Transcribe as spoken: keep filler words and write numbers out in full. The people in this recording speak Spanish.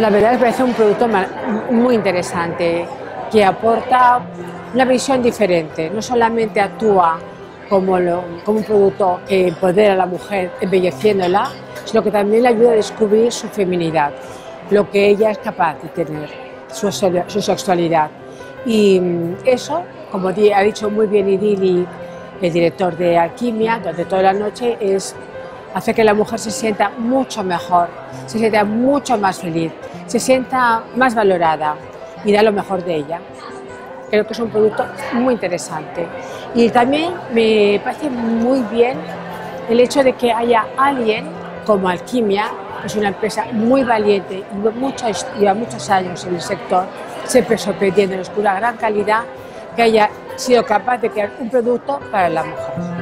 Pues la verdad me parece un producto muy interesante, que aporta una visión diferente, no solamente actúa como, lo, como un producto que empodera a la mujer embelleciéndola, sino que también le ayuda a descubrir su feminidad, lo que ella es capaz de tener, su, su sexualidad. Y eso, como ha dicho muy bien Idili, el director de ALQVIMIA, durante toda la noche, es hace que la mujer se sienta mucho mejor, se sienta mucho más feliz, se sienta más valorada y da lo mejor de ella. Creo que es un producto muy interesante. Y también me parece muy bien el hecho de que haya alguien como ALQVIMIA, que es una empresa muy valiente y muchos, lleva muchos años en el sector, siempre sorprendiéndonos con una gran calidad, que haya sido capaz de crear un producto para la mujer.